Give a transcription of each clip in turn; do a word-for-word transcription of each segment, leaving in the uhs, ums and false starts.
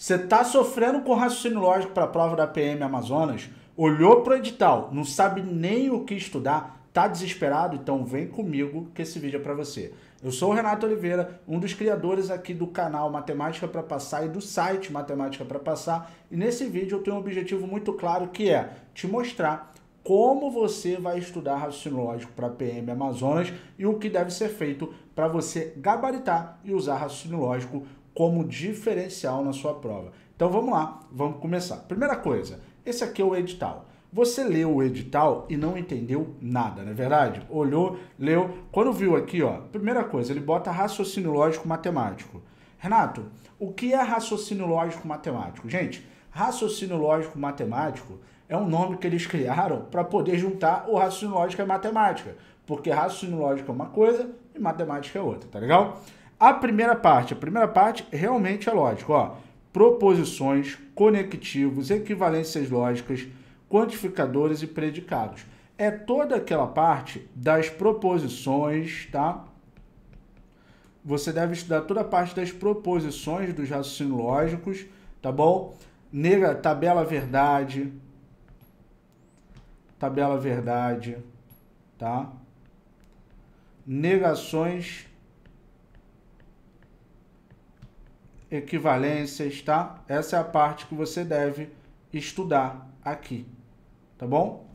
Você está sofrendo com raciocínio lógico para a prova da P M Amazonas, olhou para o edital, não sabe nem o que estudar, está desesperado? Então vem comigo que esse vídeo é para você. Eu sou o Renato Oliveira, um dos criadores aqui do canal Matemática para Passar e do site Matemática para Passar. E nesse vídeo eu tenho um objetivo muito claro, que é te mostrar como você vai estudar raciocínio lógico para P M Amazonas e o que deve ser feito para você gabaritar e usar raciocínio lógico como diferencial na sua prova. Então vamos lá, vamos começar. Primeira coisa, esse aqui é o edital. Você leu o edital e não entendeu nada, não é verdade? Olhou, leu, quando viu aqui, ó, primeira coisa, ele bota raciocínio lógico matemático. Renato, o que é raciocínio lógico matemático? Gente, raciocínio lógico matemático é um nome que eles criaram para poder juntar o raciocínio lógico e a matemática, porque raciocínio lógico é uma coisa e matemática é outra, tá legal? A primeira parte, a primeira parte realmente é lógico, ó. Proposições, conectivos, equivalências lógicas, quantificadores e predicados. É toda aquela parte das proposições, tá? Você deve estudar toda a parte das proposições dos raciocínios lógicos, tá bom? Nega, tabela verdade, tabela verdade, tá? Negações, equivalências, tá? Essa é a parte que você deve estudar aqui, tá bom?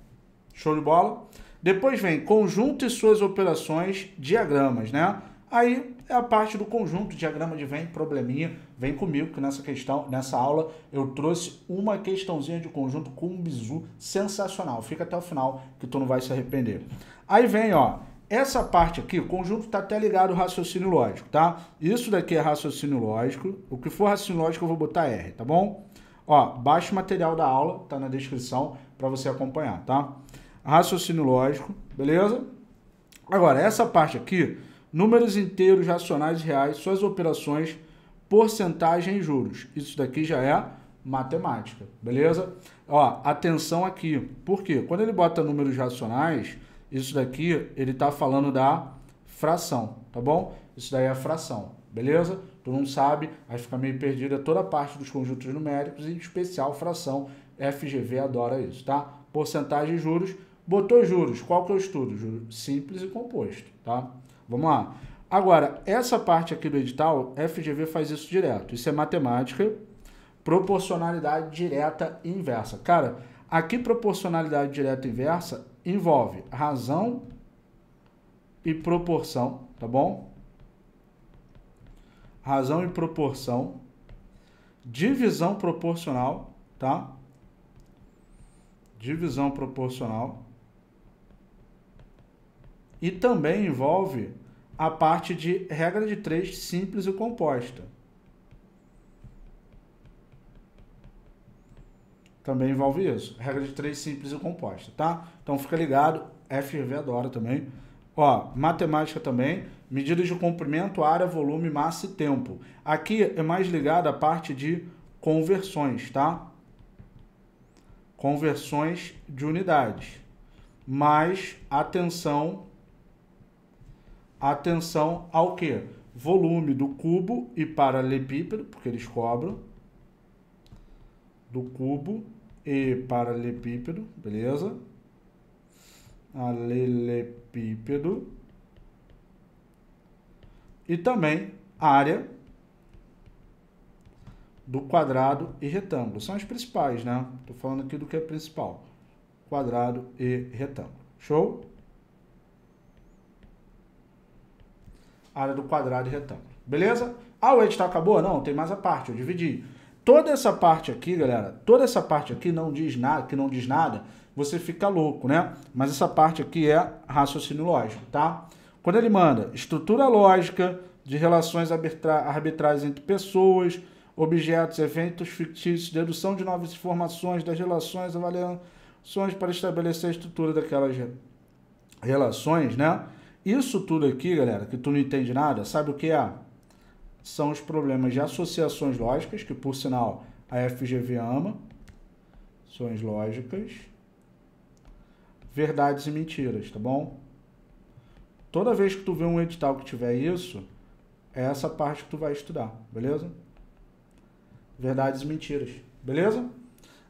Show de bola? Depois vem conjunto e suas operações, diagramas, né? Aí é a parte do conjunto, diagrama de Venn, probleminha. Vem comigo que nessa questão, nessa aula, eu trouxe uma questãozinha de conjunto com um bizu sensacional. Fica até o final que tu não vai se arrepender. Aí vem, ó, essa parte aqui, o conjunto está até ligado ao raciocínio lógico, tá? Isso daqui é raciocínio lógico. O que for raciocínio lógico eu vou botar R, tá bom? Ó, baixa o material da aula, tá na descrição para você acompanhar, tá? Raciocínio lógico, beleza? Agora, essa parte aqui, números inteiros, racionais e reais, suas operações, porcentagem e juros. Isso daqui já é matemática, beleza? Ó, atenção aqui, porque quando ele bota números racionais, isso daqui ele tá falando da fração, tá bom? Isso daí é a fração, beleza? Tu não sabe, aí fica meio perdida toda a parte dos conjuntos numéricos, em especial fração, F G V adora isso, tá? Porcentagem e juros, botou juros, qual que eu estudo? Juros simples e composto, tá? Vamos lá. Agora, essa parte aqui do edital, F G V faz isso direto. Isso é matemática, proporcionalidade direta e inversa. Cara, aqui proporcionalidade direta e inversa envolve razão e proporção, tá bom? Razão e proporção, divisão proporcional, tá? Divisão proporcional. E também envolve a parte de regra de três simples e composta. Também envolve isso. Regra de três simples e composta, tá? Então fica ligado. F G V adora também. Ó, matemática também. Medidas de comprimento, área, volume, massa e tempo. Aqui é mais ligado à parte de conversões, tá? Conversões de unidades. Mas atenção... Atenção ao que? Volume do cubo e paralelepípedo, porque eles cobram. Do cubo e paralelepípedo, beleza? Paralelepípedo. E também área do quadrado e retângulo. São as principais, né? Estou falando aqui do que é principal. Quadrado e retângulo. Show? Área do quadrado e retângulo. Beleza? Ah, o edital acabou? Não, tem mais a parte, eu dividi. Toda essa parte aqui, galera, toda essa parte aqui não diz nada, que não diz nada, você fica louco, né? Mas essa parte aqui é raciocínio lógico, tá? Quando ele manda estrutura lógica de relações arbitra arbitrárias entre pessoas, objetos, eventos fictícios, dedução de novas informações das relações, avaliações para estabelecer a estrutura daquelas relações, né? Isso tudo aqui, galera, que tu não entende nada, sabe o que é? São os problemas de associações lógicas, que por sinal a F G V ama. Ações lógicas. Verdades e mentiras, tá bom? Toda vez que tu vê um edital que tiver isso, é essa parte que tu vai estudar, beleza? verdades e mentiras, beleza?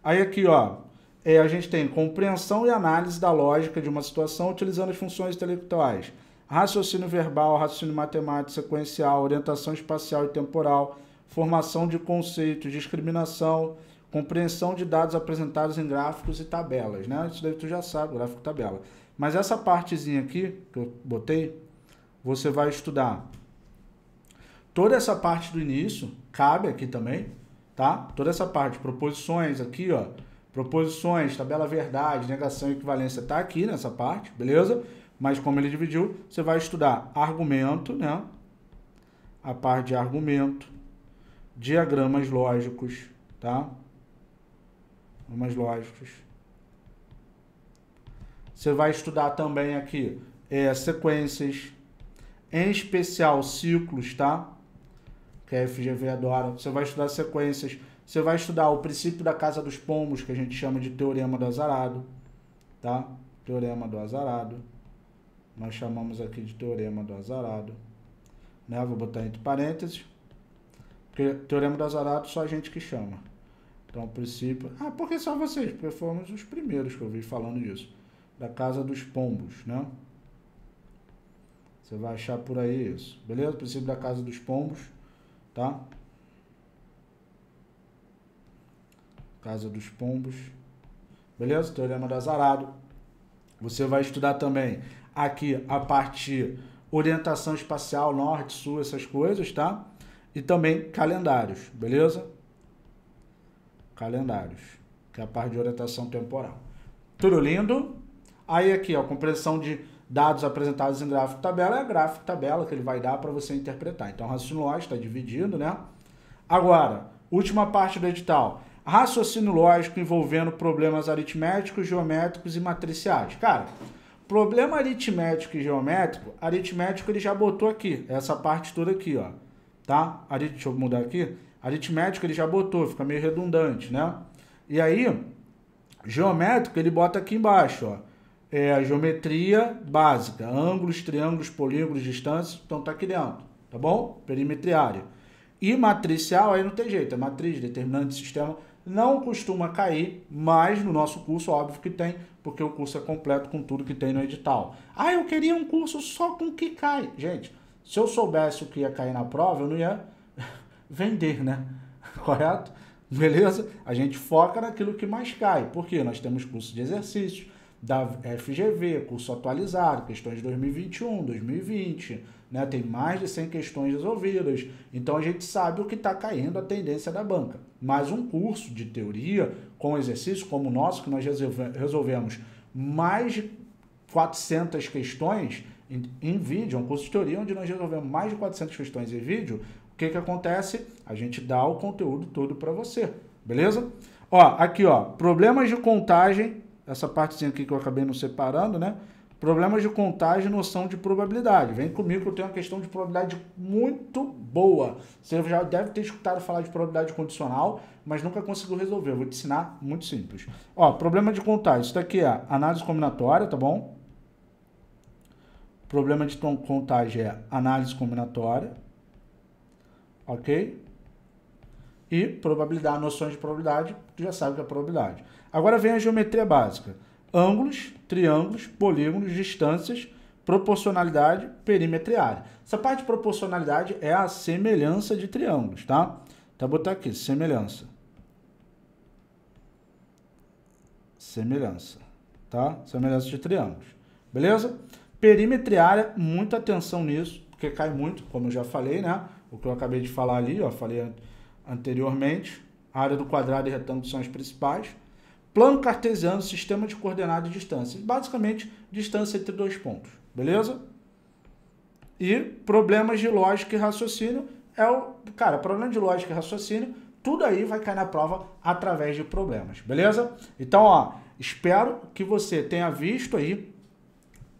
Aí aqui, ó, é, a gente tem compreensão e análise da lógica de uma situação utilizando as funções intelectuais, raciocínio verbal, raciocínio matemático, sequencial, orientação espacial e temporal, formação de conceitos, discriminação, compreensão de dados apresentados em gráficos e tabelas, né? Isso daí tu já sabe, gráfico e tabela. Mas essa partezinha aqui, que eu botei, você vai estudar. Toda essa parte do início, cabe aqui também, tá? Toda essa parte, proposições aqui, ó. Proposições, tabela verdade, negação e equivalência tá aqui nessa parte, beleza? Mas como ele dividiu, você vai estudar argumento, né? A parte de argumento, diagramas lógicos, tá? Diagramas lógicos. Você vai estudar também aqui é, sequências, em especial ciclos, tá? Que a F G V adora. Você vai estudar sequências, você vai estudar o princípio da casa dos pombos, que a gente chama de teorema do azarado, tá? Teorema do azarado. Nós chamamos aqui de teorema do azarado, né? Vou botar entre parênteses, porque teorema do azarado só a gente que chama. Então, o princípio... Ah, por que só vocês? Porque fomos os primeiros que eu vi falando isso. Da casa dos pombos, né? Você vai achar por aí isso, beleza? O princípio da casa dos pombos, tá? Casa dos pombos, beleza? Teorema do azarado. Você vai estudar também aqui a parte orientação espacial, norte, sul, essas coisas, tá? E também calendários, beleza? Calendários, que é a parte de orientação temporal. Tudo lindo? Aí aqui, ó, compreensão de dados apresentados em gráfico tabela, é a gráfico tabela que ele vai dar para você interpretar. Então, raciocínio lógico está dividido, né? Agora, última parte do edital. Raciocínio lógico envolvendo problemas aritméticos, geométricos e matriciais. Cara... Problema aritmético e geométrico, aritmético ele já botou aqui, essa parte toda aqui, ó, tá? Arit... Deixa eu mudar aqui. Aritmético ele já botou, fica meio redundante, né? E aí, geométrico ele bota aqui embaixo, ó. É a geometria básica, ângulos, triângulos, polígonos, distâncias, então tá aqui dentro, tá bom? Perimetriário. E matricial aí não tem jeito, é matriz, determinante de sistema... Não costuma cair, mas no nosso curso, óbvio que tem, porque o curso é completo com tudo que tem no edital. Ah, eu queria um curso só com o que cai. Gente, se eu soubesse o que ia cair na prova, eu não ia vender, né? Correto? Beleza? A gente foca naquilo que mais cai, porque nós temos cursos de exercícios, da F G V, curso atualizado, questões de dois mil e vinte e um, dois mil e vinte, né? Tem mais de cem questões resolvidas, então a gente sabe o que está caindo, a tendência da banca. Mas um curso de teoria com exercício como o nosso, que nós resolvemos mais de quatrocentas questões em, em vídeo, um curso de teoria onde nós resolvemos mais de quatrocentas questões em vídeo, o que que acontece? A gente dá o conteúdo todo para você, beleza? Ó, aqui ó, problemas de contagem, essa partezinha aqui que eu acabei não separando, né? Problemas de contagem e noção de probabilidade. Vem comigo que eu tenho uma questão de probabilidade muito boa. Você já deve ter escutado falar de probabilidade condicional, mas nunca conseguiu resolver. Eu vou te ensinar muito simples. Ó, problema de contagem. Isso daqui é análise combinatória, tá bom? Problema de contagem é análise combinatória. Ok? E probabilidade, noções de probabilidade, tu já sabe o que é probabilidade. Agora vem a geometria básica. Ângulos, triângulos, polígonos, distâncias, proporcionalidade, perimetriária. Essa parte de proporcionalidade é a semelhança de triângulos, tá? Então, vou botar aqui, semelhança. Semelhança, tá? Semelhança de triângulos, beleza? Perimetriária, muita atenção nisso, porque cai muito, como eu já falei, né? O que eu acabei de falar ali, ó, falei anteriormente. A área do quadrado e retângulo são as principais. Plano cartesiano, sistema de coordenadas e distâncias. Basicamente, distância entre dois pontos, beleza? E problemas de lógica e raciocínio é o... Cara, problema de lógica e raciocínio, tudo aí vai cair na prova através de problemas, beleza? Então, ó, espero que você tenha visto aí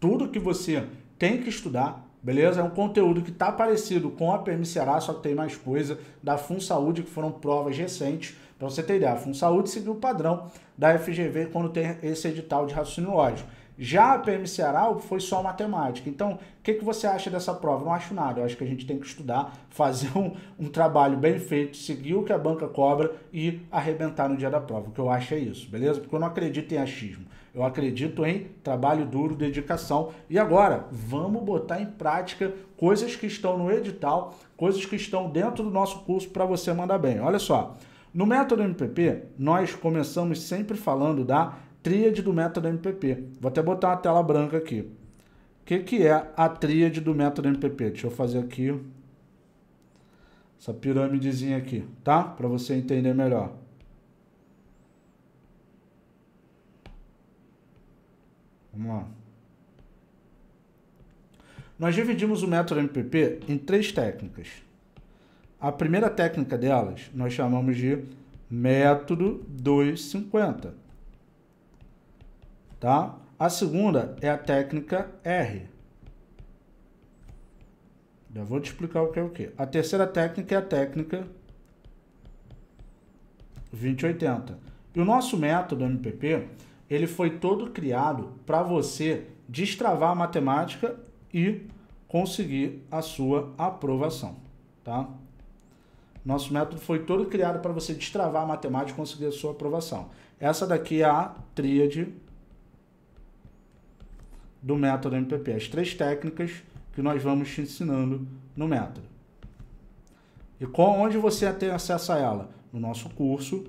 tudo que você tem que estudar, beleza? É um conteúdo que tá parecido com a P M Ceará, só que tem mais coisa, da Funsaúde, que foram provas recentes. Para você ter ideia, a Funsaúde seguiu o padrão da F G V quando tem esse edital de raciocínio lógico. Já a P M Ceará foi só matemática. Então, o que, que você acha dessa prova? Não acho nada. Eu acho que a gente tem que estudar, fazer um, um trabalho bem feito, seguir o que a banca cobra e arrebentar no dia da prova. O que eu acho é isso, beleza? Porque eu não acredito em achismo. Eu acredito em trabalho duro, dedicação. E agora, vamos botar em prática coisas que estão no edital, coisas que estão dentro do nosso curso para você mandar bem. Olha só, no método M P P, nós começamos sempre falando da tríade do método M P P. Vou até botar uma tela branca aqui. O que, que é a tríade do método M P P? Deixa eu fazer aqui essa pirâmidezinha aqui, tá? Para você entender melhor. Vamos lá. Nós dividimos o método M P P em três técnicas. A primeira técnica delas nós chamamos de método duzentos e cinquenta. Tá? A segunda é a técnica R. Já vou te explicar o que é o que. A terceira técnica é a técnica vinte e oitenta. E o nosso método M P P, ele foi todo criado para você destravar a matemática e conseguir a sua aprovação. Tá? Nosso método foi todo criado para você destravar a matemática e conseguir a sua aprovação. Essa daqui é a tríade do método M P P, as três técnicas que nós vamos te ensinando no método. E com, onde você tem acesso a ela? No nosso curso,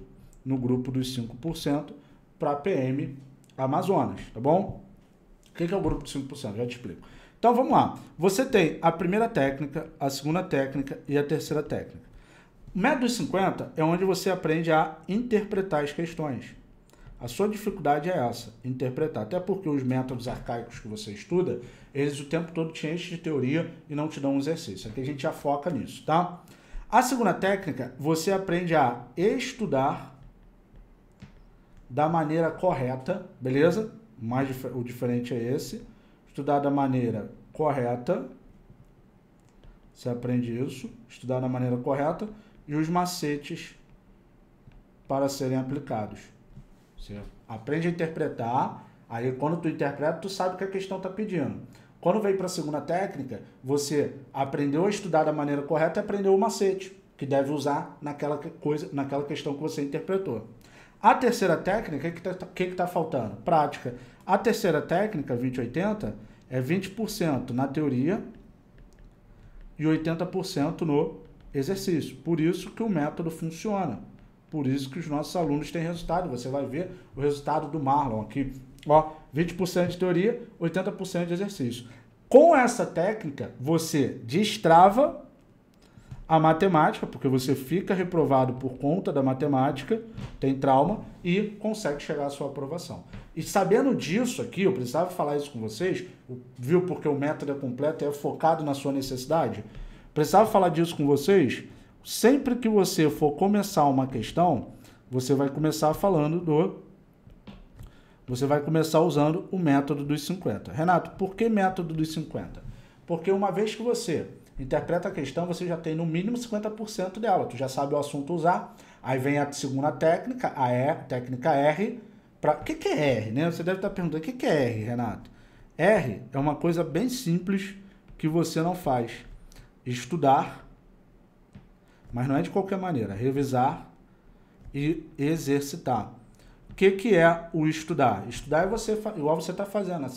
no grupo dos cinco por cento, para P M Amazonas, tá bom? O que é o grupo dos cinco por cento? Já te explico. Então, vamos lá. Você tem a primeira técnica, a segunda técnica e a terceira técnica. O método dos cinquenta é onde você aprende a interpretar as questões. A sua dificuldade é essa, interpretar. Até porque os métodos arcaicos que você estuda, eles o tempo todo te enchem de teoria e não te dão um exercício. Aqui a gente já foca nisso, tá? A segunda técnica, você aprende a estudar da maneira correta, beleza? Mais dif- o diferente é esse. Estudar da maneira correta. Você aprende isso. Estudar da maneira correta. E os macetes para serem aplicados. Você aprende a interpretar, aí quando tu interpreta, tu sabe o que a questão está pedindo. Quando vem para a segunda técnica, você aprendeu a estudar da maneira correta e aprendeu o macete, que deve usar naquela, coisa, naquela questão que você interpretou. A terceira técnica, o que está que tá faltando? Prática. A terceira técnica, vinte e oitenta, é vinte por cento na teoria e oitenta por cento no exercício. Por isso que o método funciona. Por isso que os nossos alunos têm resultado. Você vai ver o resultado do Marlon aqui. Ó, vinte por cento de teoria, oitenta por cento de exercício. Com essa técnica, você destrava a matemática, porque você fica reprovado por conta da matemática, tem trauma, e consegue chegar à sua aprovação. E sabendo disso aqui, eu precisava falar isso com vocês, viu, porque o método é completo e é focado na sua necessidade. Precisava falar disso com vocês. Sempre que você for começar uma questão, você vai começar falando do... Você vai começar usando o método dos cinquenta. Renato, por que método dos cinquenta? Porque uma vez que você interpreta a questão, você já tem no mínimo cinquenta por cento dela. Tu já sabe o assunto usar. Aí vem a segunda técnica, a R, técnica R. Pra... O que, que é R, né? Você deve estar perguntando, o que, que é R, Renato? R é uma coisa bem simples que você não faz. Estudar... Mas não é de qualquer maneira. Revisar e exercitar. O que, que é o estudar? Estudar é você, igual você está fazendo,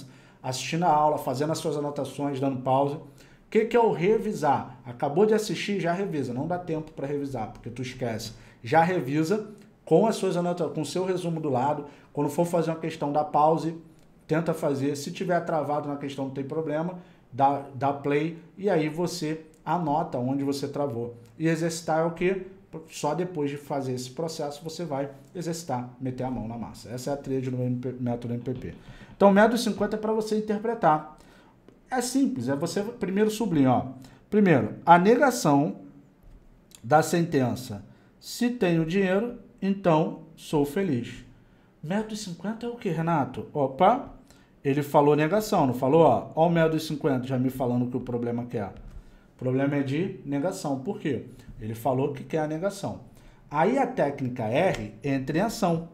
assistindo a aula, fazendo as suas anotações, dando pausa. O que, que é o revisar? Acabou de assistir, já revisa. Não dá tempo para revisar, porque tu esquece. Já revisa com as suas anotações, com o seu resumo do lado. Quando for fazer uma questão, dá pause, tenta fazer. Se tiver travado na questão, não tem problema, dá, dá play e aí você... Anota onde você travou. E exercitar é o que? Só depois de fazer esse processo você vai exercitar, meter a mão na massa. Essa é a tríade do método M P P. Então, o método cinquenta é para você interpretar. É simples, é você primeiro sublinha, ó. Primeiro, a negação da sentença. Se tenho dinheiro, então sou feliz. Método cinquenta é o que, Renato? Opa, ele falou negação, não falou? Ó, ó o método cinquenta já me falando que o problema quer. O problema é de negação. Por quê? Ele falou que quer a negação. Aí a técnica R entra em ação.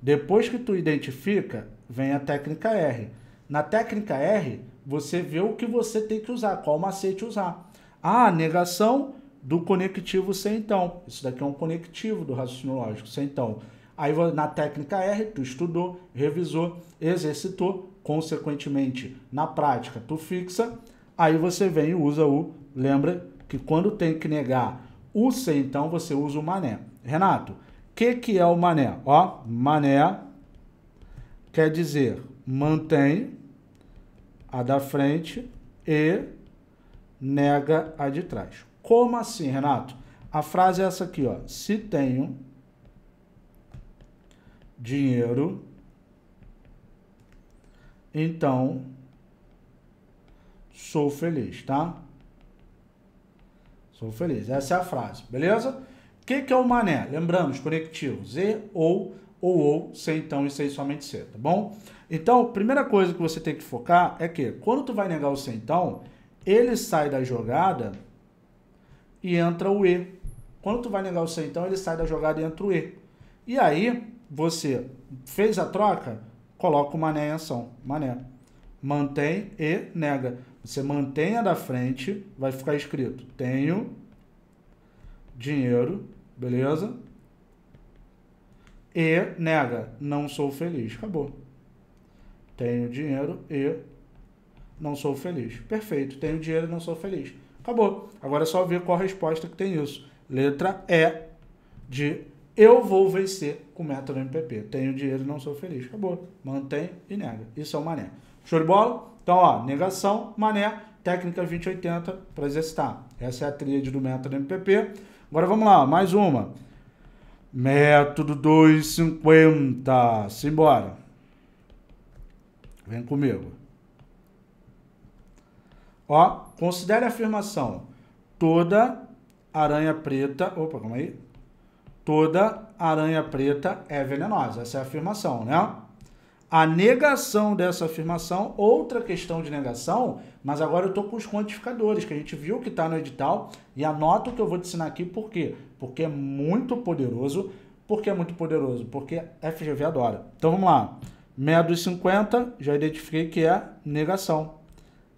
Depois que tu identifica, vem a técnica R. Na técnica R, você vê o que você tem que usar, qual macete usar. Ah, negação do conectivo sem então. Isso daqui é um conectivo do raciocínio lógico, sem então. Aí na técnica R, tu estudou, revisou, exercitou, consequentemente, na prática, tu fixa. Aí você vem e usa o, lembra que quando tem que negar o sem então, você usa o mané. Renato, o que, que é o mané? Ó, mané quer dizer mantém a da frente e nega a de trás. Como assim, Renato? A frase é essa aqui, ó. Se tenho dinheiro, então sou feliz, tá? Sou feliz. Essa é a frase, beleza? O que, que é o mané? Lembramos, conectivos e, ou, ou, ou, sem então e sem somente ser, tá bom? Então, primeira coisa que você tem que focar é que quando tu vai negar o sem então, ele sai da jogada e entra o E. Quando tu vai negar o sem então, ele sai da jogada e entra o E. E aí, você fez a troca, coloca o mané em ação. Mané. Mantém e nega. Você mantém a da frente, vai ficar escrito, tenho dinheiro, beleza? E nega, não sou feliz. Acabou. Tenho dinheiro e não sou feliz. Perfeito. Tenho dinheiro e não sou feliz. Acabou. Agora é só ver qual a resposta que tem isso. Letra E de eu vou vencer com o método M P P. Tenho dinheiro e não sou feliz. Acabou. Mantém e nega. Isso é o mané. Show de bola? Então, ó, negação, mané, técnica vinte e oitenta para exercitar. Essa é a tríade do método M P P. Agora vamos lá, mais uma. Método duzentos e cinquenta. Simbora. Vem comigo. Ó, considere a afirmação. Toda aranha preta... Opa, calma aí. Toda aranha preta é venenosa. Essa é a afirmação, né? A negação dessa afirmação, outra questão de negação, mas agora eu estou com os quantificadores, que a gente viu que está no edital, e anota o que eu vou te ensinar aqui, por quê? Porque é muito poderoso. Por que é muito poderoso? Porque F G V adora. Então vamos lá, método cinquenta, já identifiquei que é negação.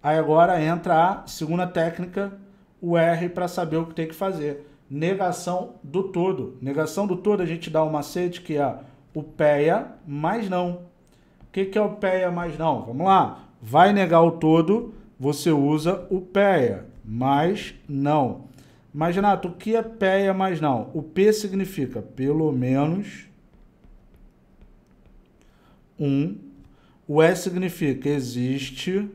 Aí agora entra a segunda técnica, o R, para saber o que tem que fazer. Negação do todo. Negação do todo a gente dá um macete que é o P E A, mas não. O que, que é o P E A mais não? Vamos lá. Vai negar o todo, você usa o P E A, mas não. Mas, Renato, o que é P E A mais não? O P significa pelo menos um. O E significa existe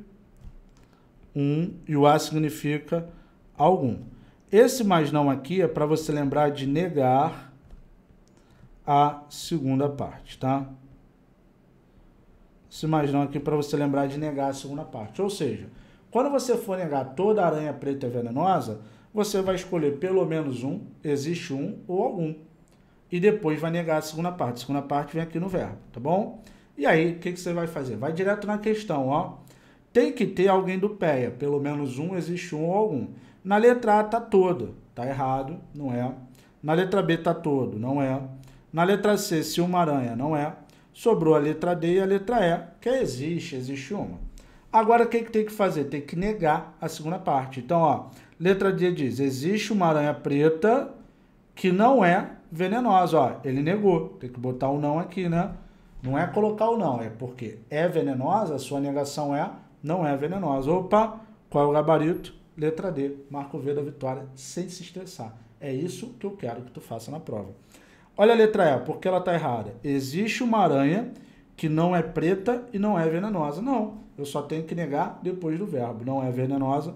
um. E o A significa algum. Esse mais não aqui é para você lembrar de negar a segunda parte, tá? Se mais não aqui para você lembrar de negar a segunda parte. Ou seja, quando você for negar toda aranha preta venenosa, você vai escolher pelo menos um, existe um ou algum. E depois vai negar a segunda parte. A segunda parte vem aqui no verbo, tá bom? E aí, o que, que você vai fazer? Vai direto na questão, ó. Tem que ter alguém do P E A, pelo menos um, existe um ou algum. Na letra A tá toda, tá errado, não é. Na letra B tá todo, não é. Na letra C, se uma aranha, não é. Sobrou a letra D e a letra E, que existe, existe uma. Agora, o que, que tem que fazer? Tem que negar a segunda parte. Então, ó, letra D diz, existe uma aranha preta que não é venenosa. Ó, ele negou, tem que botar o não aqui, né? Não é colocar o não, é porque é venenosa, a sua negação é, não é venenosa. Opa, qual é o gabarito? Letra D, marca o V da vitória, sem se estressar. É isso que eu quero que tu faça na prova. Olha a letra E, porque ela está errada. Existe uma aranha que não é preta e não é venenosa. Não, eu só tenho que negar depois do verbo. Não é venenosa,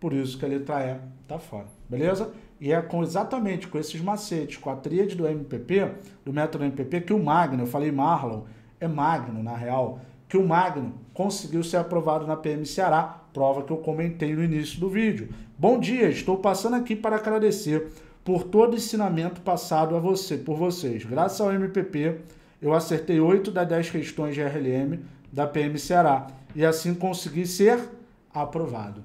por isso que a letra E está fora. Beleza? E é com, exatamente com esses macetes, com a tríade do M P P, do método M P P, que o Magno, eu falei Marlon, é Magno na real, que o Magno conseguiu ser aprovado na P M Ceará, prova que eu comentei no início do vídeo. Bom dia, estou passando aqui para agradecer por todo o ensinamento passado a você, por vocês. Graças ao M P P, eu acertei oito das dez questões de R L M da P M Ceará e assim consegui ser aprovado.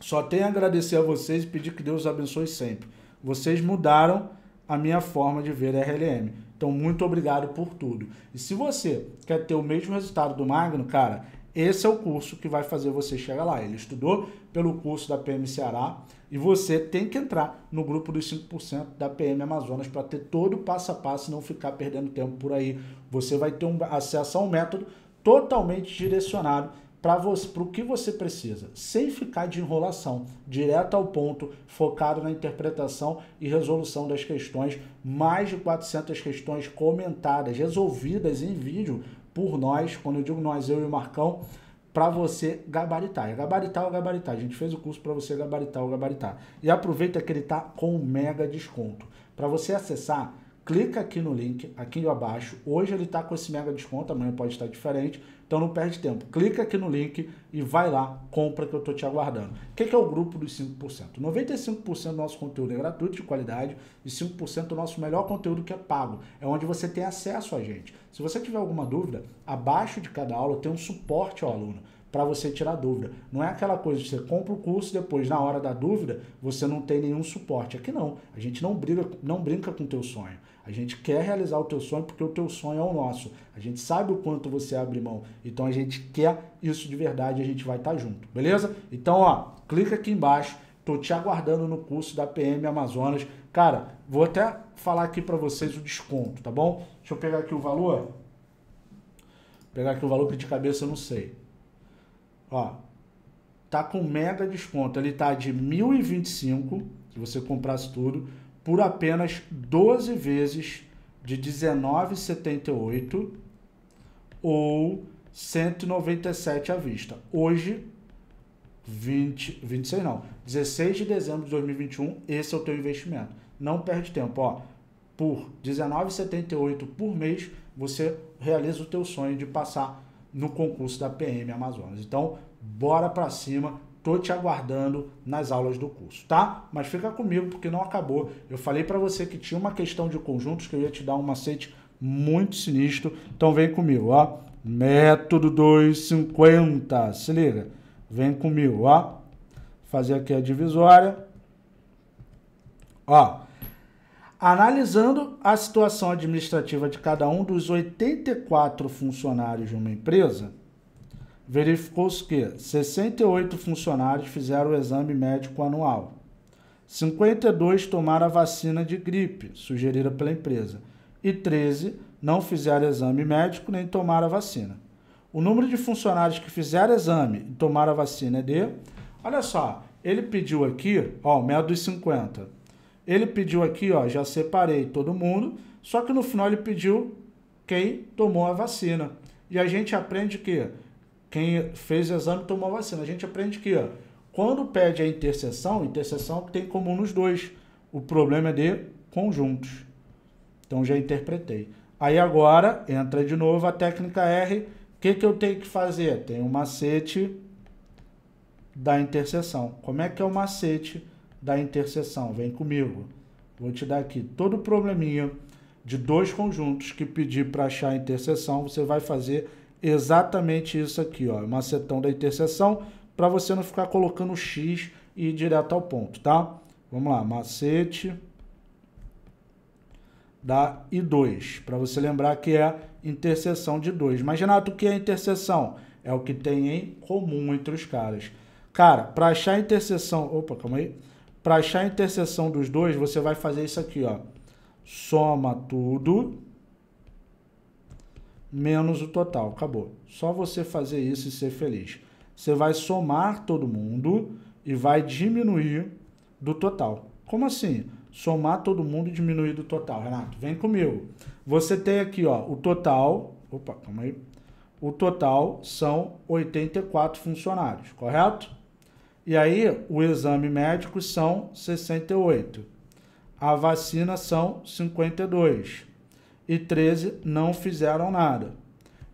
Só tenho a agradecer a vocês e pedir que Deus os abençoe sempre. Vocês mudaram a minha forma de ver R L M. Então, muito obrigado por tudo. E se você quer ter o mesmo resultado do Magno, cara, Esse é o curso que vai fazer você chegar lá. Ele estudou pelo curso da P M Ceará e você tem que entrar no grupo dos cinco por cento da P M Amazonas para ter todo o passo a passo e não ficar perdendo tempo por aí. Você vai ter um acesso a um método totalmente direcionado para você, para o que você precisa, sem ficar de enrolação, direto ao ponto, focado na interpretação e resolução das questões, mais de quatrocentas questões comentadas, resolvidas em vídeo por nós, quando eu digo nós, eu e o Marcão, para você gabaritar. É gabaritar ou gabaritar? A gente fez o curso para você gabaritar ou gabaritar. E aproveita que ele está com um mega desconto. Para você acessar, clica aqui no link, aqui abaixo. Hoje ele está com esse mega desconto, amanhã pode estar diferente, então não perde tempo. Clica aqui no link e vai lá, compra que eu estou te aguardando. O que, que é o grupo dos cinco por cento? noventa e cinco por cento do nosso conteúdo é gratuito, de qualidade, e cinco por cento do nosso melhor conteúdo que é pago. É onde você tem acesso a gente. Se você tiver alguma dúvida, abaixo de cada aula tem um suporte ao aluno, para você tirar dúvida. Não é aquela coisa de você compra o curso e depois, na hora da dúvida, você não tem nenhum suporte. Aqui não. A gente não briga, não brinca com o teu sonho. A gente quer realizar o teu sonho porque o teu sonho é o nosso. A gente sabe o quanto você abre mão. Então a gente quer isso de verdade e a gente vai estar junto. Beleza? Então, ó, clica aqui embaixo. Tô te aguardando no curso da P M Amazonas. Cara, vou até falar aqui para vocês o desconto, tá bom? Deixa eu pegar aqui o valor. Vou pegar aqui o valor que de cabeça eu não sei. Ó, tá com mega desconto. Ele tá de mil e vinte e cinco, se você comprasse tudo, por apenas doze vezes de dezenove reais e setenta e oito centavos ou cento e noventa e sete reais à vista. Hoje, vinte, vinte e seis não, dezesseis de dezembro de dois mil e vinte e um, esse é o teu investimento. Não perde tempo, ó. Por dezenove reais e setenta e oito centavos por mês, você realiza o teu sonho de passar no concurso da P M Amazonas. Então, bora pra cima. Tô te aguardando nas aulas do curso, tá? Mas fica comigo, porque não acabou. Eu falei pra você que tinha uma questão de conjuntos que eu ia te dar um macete muito sinistro. Então, vem comigo, ó. Método dois cinquenta. Se liga. Vem comigo, ó. Fazer aqui a divisória. Ó. Analisando a situação administrativa de cada um dos oitenta e quatro funcionários de uma empresa, verificou-se que sessenta e oito funcionários fizeram o exame médico anual, cinquenta e dois tomaram a vacina de gripe sugerida pela empresa e treze não fizeram exame médico nem tomaram a vacina. O número de funcionários que fizeram exame e tomaram a vacina é de... Olha só, ele pediu aqui, ó, o método dos cinquenta. Ele pediu aqui, ó, já separei todo mundo, só que no final ele pediu quem tomou a vacina. E a gente aprende que quem fez o exame tomou a vacina. A gente aprende que, ó, quando pede a interseção, interseção tem comum nos dois. O problema é de conjuntos. Então já interpretei. Aí agora entra de novo a técnica R. O que, que eu tenho que fazer? Tem um macete da interseção. Como é que é o macete da interseção? Vem comigo. Vou te dar aqui todo o probleminha de dois conjuntos que pedir para achar a interseção. Você vai fazer exatamente isso aqui, ó, macetão da interseção, para você não ficar colocando X e ir direto ao ponto, tá? Vamos lá, macete da I dois, para você lembrar que é interseção de dois. Mas, Renato, o que é interseção? É o que tem em comum entre os caras. Cara, para achar a interseção, opa, calma aí. Para achar a interseção dos dois, você vai fazer isso aqui, ó. Soma tudo, menos o total. Acabou. Só você fazer isso e ser feliz. Você vai somar todo mundo e vai diminuir do total. Como assim? Somar todo mundo e diminuir do total. Renato, vem comigo. Você tem aqui, ó, o total... Opa, calma aí. O total são oitenta e quatro funcionários, correto? E aí, o exame médico são sessenta e oito. A vacina são cinquenta e dois. E treze não fizeram nada.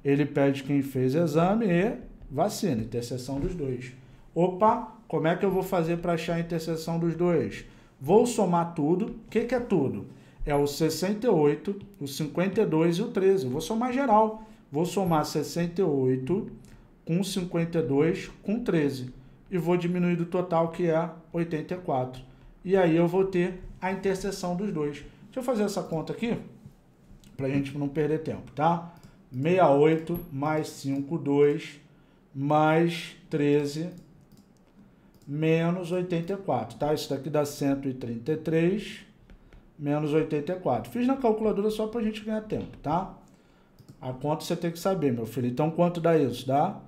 Ele pede quem fez exame e vacina, interseção dos dois. Opa, como é que eu vou fazer para achar a interseção dos dois? Vou somar tudo. O que, que é tudo? É o sessenta e oito, o cinquenta e dois e o treze. Eu vou somar geral. Vou somar sessenta e oito com cinquenta e dois com treze. E vou diminuir do total, que é oitenta e quatro. E aí eu vou ter a interseção dos dois. Deixa eu fazer essa conta aqui, para a gente não perder tempo, tá? sessenta e oito mais cinco, dois, mais treze menos oitenta e quatro, tá? Isso daqui dá cento e trinta e três menos oitenta e quatro. Fiz na calculadora só para a gente ganhar tempo, tá? A conta você tem que saber, meu filho. Então, quanto dá isso? Dá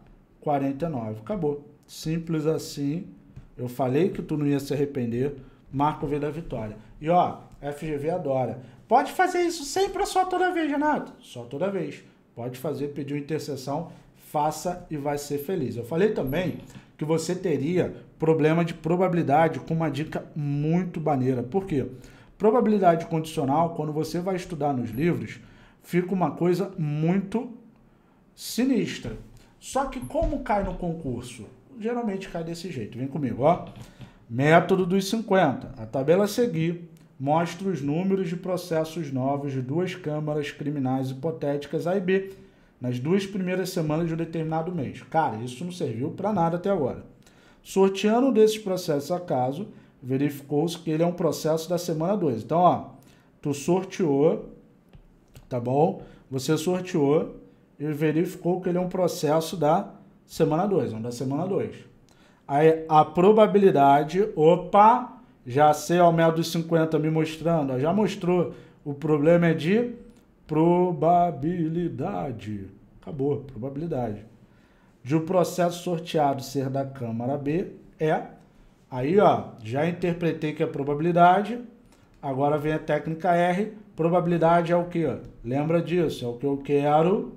quarenta e nove. Acabou. Simples assim. Eu falei que tu não ia se arrepender. Marca o V da vitória. E, ó, F G V adora. Pode fazer isso sempre ou só toda vez, Renato? Só toda vez. Pode fazer, pediu interseção, faça e vai ser feliz. Eu falei também que você teria problema de probabilidade com uma dica muito maneira. Por quê? Probabilidade condicional, quando você vai estudar nos livros, fica uma coisa muito sinistra. Só que como cai no concurso? Geralmente cai desse jeito. Vem comigo, ó. Método dos cinquenta. A tabela a seguir mostra os números de processos novos de duas câmaras criminais hipotéticas A e B nas duas primeiras semanas de um determinado mês. Cara, isso não serviu para nada até agora. Sorteando desses processos a caso, verificou-se que ele é um processo da semana dois. Então, ó, tu sorteou, tá bom? Você sorteou e verificou que ele é um processo da semana dois, não da semana dois. Aí, a probabilidade, opa... Já sei, ao método dos cinquenta me mostrando, ó, já mostrou. O problema é de probabilidade. Acabou, probabilidade. De o processo sorteado ser da Câmara B, é. Aí, ó, já interpretei que é probabilidade. Agora vem a técnica R. Probabilidade é o quê? Lembra disso, é o que eu quero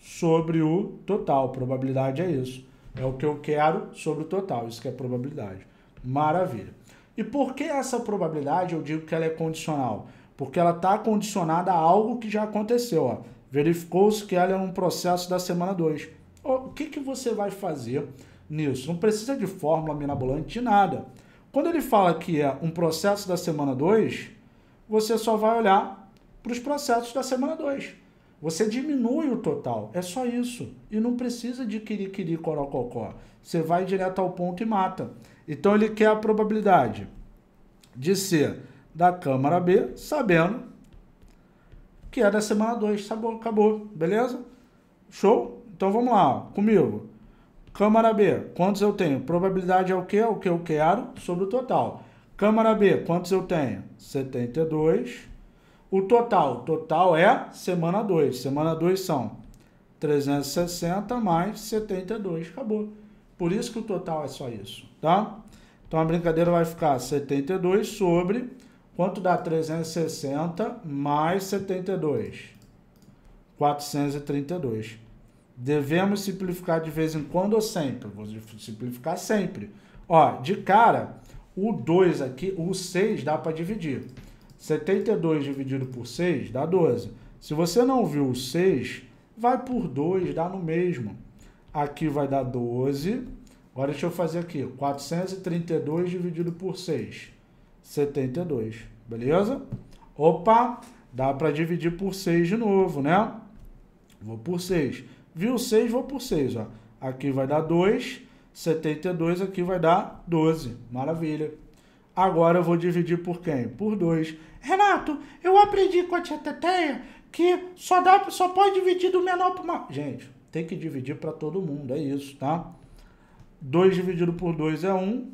sobre o total. Probabilidade é isso. É o que eu quero sobre o total. Isso que é probabilidade. Maravilha. E por que essa probabilidade eu digo que ela é condicional? Porque ela está condicionada a algo que já aconteceu. Verificou-se que ela é um processo da semana dois. O que, que você vai fazer nisso? Não precisa de fórmula mirabolante, de nada. Quando ele fala que é um processo da semana dois, você só vai olhar para os processos da semana dois. Você diminui o total, é só isso. E não precisa de quiri-quiri, corococó. Você vai direto ao ponto e mata. Então ele quer a probabilidade de ser da Câmara B, sabendo que é da semana dois. Acabou, acabou, beleza? Show? Então vamos lá, ó, comigo. Câmara B, quantos eu tenho? Probabilidade é o que? O que eu quero sobre o total. Câmara B, quantos eu tenho? setenta e dois. O total, total é semana dois. Semana dois são trezentos e sessenta mais setenta e dois, acabou. Por isso que o total é só isso, tá? Então a brincadeira vai ficar setenta e dois sobre... Quanto dá trezentos e sessenta mais setenta e dois? quatrocentos e trinta e dois. Devemos simplificar de vez em quando ou sempre? Vou simplificar sempre. Ó, de cara, o dois aqui, o seis dá para dividir. setenta e dois dividido por seis dá doze. Se você não viu o seis, vai por dois, dá no mesmo. Aqui vai dar doze. Agora deixa eu fazer aqui. quatrocentos e trinta e dois dividido por seis. setenta e dois. Beleza? Opa! Dá para dividir por seis de novo, né? Vou por seis. Viu seis, vou por seis. Ó. Aqui vai dar dois. setenta e dois aqui vai dar doze. Maravilha. Agora eu vou dividir por quem? Por dois. Renato, eu aprendi com a tia Teteia que só, dá, só pode dividir do menor para o maior. Gente, tem que dividir para todo mundo, é isso, tá? dois dividido por dois é um.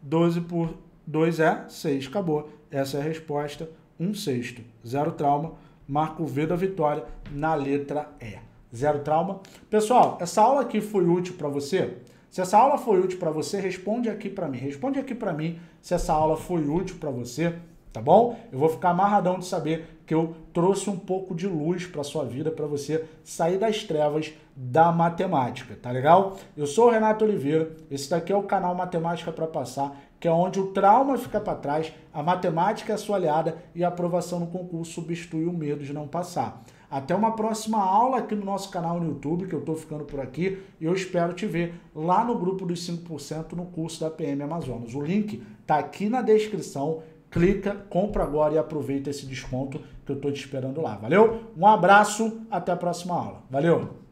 doze por dois é seis, acabou. Essa é a resposta, um sexto. Zero trauma, marca o V da vitória na letra E. Zero trauma. Pessoal, essa aula aqui foi útil para você? Se essa aula foi útil para você, responde aqui para mim. Responde aqui para mim se essa aula foi útil para você, tá bom? Eu vou ficar amarradão de saber que eu trouxe um pouco de luz para sua vida, para você sair das trevas da matemática, tá legal? Eu sou o Renato Oliveira, esse daqui é o canal Matemática para Passar, que é onde o trauma fica para trás, a matemática é a sua aliada e a aprovação no concurso substitui o medo de não passar. Até uma próxima aula aqui no nosso canal no YouTube, que eu estou ficando por aqui, e eu espero te ver lá no grupo dos cinco por cento no curso da P M Amazonas. O link está aqui na descrição, clica, compra agora e aproveita esse desconto que eu estou te esperando lá. Valeu? Um abraço, até a próxima aula. Valeu!